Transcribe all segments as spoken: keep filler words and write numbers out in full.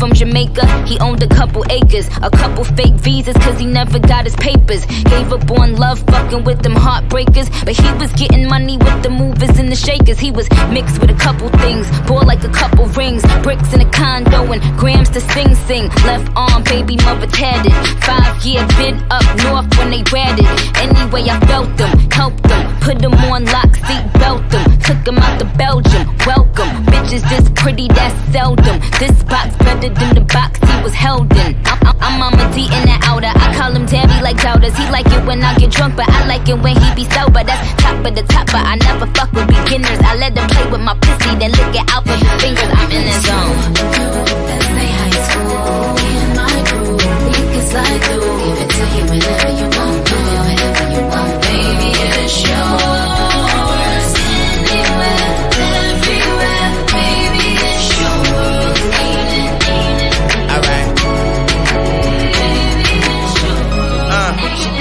From Jamaica, he owned a couple acres, a couple fake visas, cause he never got his papers. Gave up on love, fucking with them heartbreakers, but he was getting money with the movers and the shakers. He was mixed with a couple things, bore like a couple rings, bricks in a condo and grams to Sing Sing. Left arm, baby mother tatted, five year bid up north when they ratted. Anyway, I felt them, helped them, put them on lock, seat belt them, took them out to Belgium, welcome. Bitches this pretty, that's seldom. This box better than the box he was held in. I'm, I'm, I'm Momma Dee in the outer. I call him Daddy like doubters. He like it when I get drunk, but I like it when he be sober. That's top of the top, but I never fuck with beginners. I let them play with my pussy, then look it out for his fingers. I'm in the zone. That's like high school. In my group, we can slide through. Give it to you whenever you want, do it whenever you want, baby. It's yours. Anywhere, everywhere, baby. It's your world. Ain't it? Ain't it? Alright. Uh,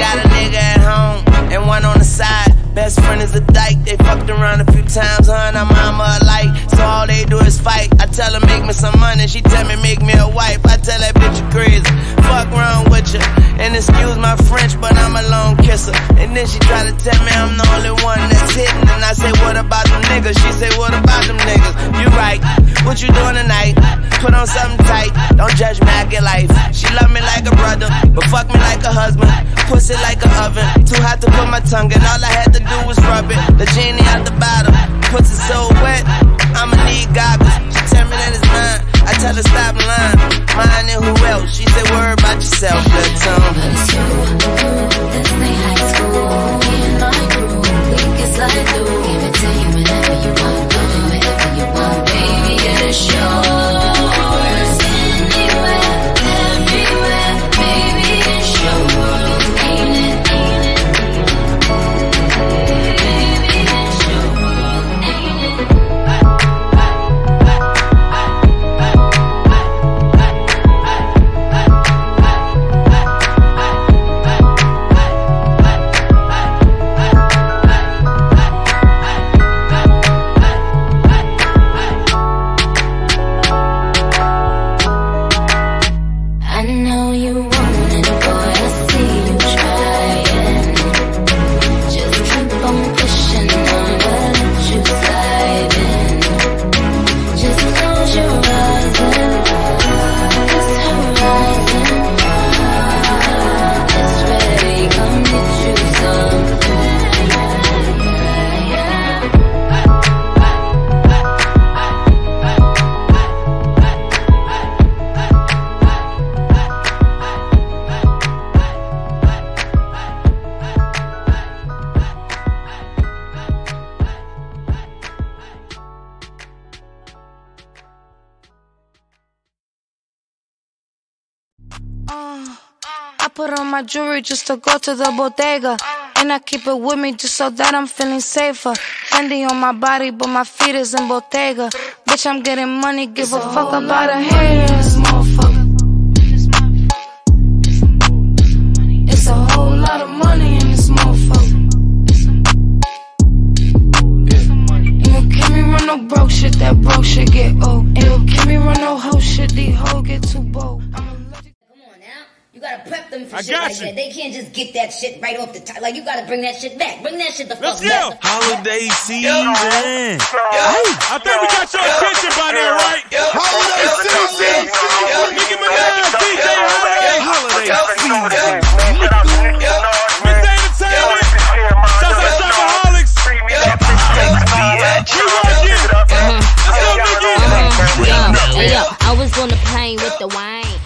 got a nigga at home and one on the side. Best friend is a dyke. They fucked around a few times, huh? And I'm mama alike. So all they do is fight. I tell her make me some money. She tell me make me a wife. I tell that bitch you crazy. Fuck wrong with you. And excuse my French, but I'm a lone kisser. And then she try to tell me I'm the only one that's hitting. And I say, what about them niggas? She say, what about them niggas? You right. What you doing tonight? Put on something tight. Don't judge me, I get life. She love me like a brother, but fuck me like a husband. Pussy like an oven. Too hot to put my tongue in. All I had to do was rub it. The genie out the bottle. Pussy so wet, I'ma need goggles. She tell me that it's mine. I tell her stop lying. Mine and who else? She said, worry about yourself, little Tom. It's you. This ain't high school. We in my group. We can slide through. Give it to you whenever you want. Do it whenever you want, baby. It's yours. Anywhere, everywhere, baby. It's your world. Ain't it? My jewelry just to go to the bodega, and I keep it with me just so that I'm feeling safer. Fendi on my body, but my feet is in Bottega. Bitch, I'm getting money, give a fuck about a haters, motherfucker. It's a whole lot of money in this motherfucker. You don't keep me run no broke shit, that broke shit get old. You don't keep me run no hoe shit, these hoes get too bold. You gotta prep them for I shit got like you. That. They can't just get that shit right off the top. Like, you gotta bring that shit back. Bring that shit the fuck Let's back. Let's go. Holiday season. Yo. Yo. I think we got your attention by now, right? Yo. Holiday yo. season. Yo. Nicki Minaj, D J Holiday. Holiday season. Midday Entertainment. Shouts out Shopaholics. We working. Let's go, Nicki. I was on the plane with the wine.